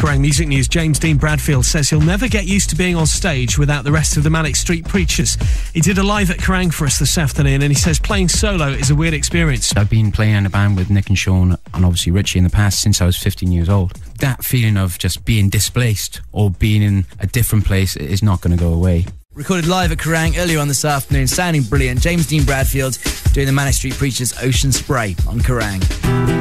Kerrang Music News. James Dean Bradfield says he'll never get used to being on stage without the rest of the Manic Street Preachers. He did a live at Kerrang for us this afternoon, and he says playing solo is a weird experience. I've been playing in a band with Nick and Sean and obviously Richie in the past since I was 15 years old. That feeling of just being displaced or being in a different place is not going to go away. Recorded live at Kerrang earlier on this afternoon, sounding brilliant. James Dean Bradfield doing the Manic Street Preachers' Ocean Spray on Kerrang.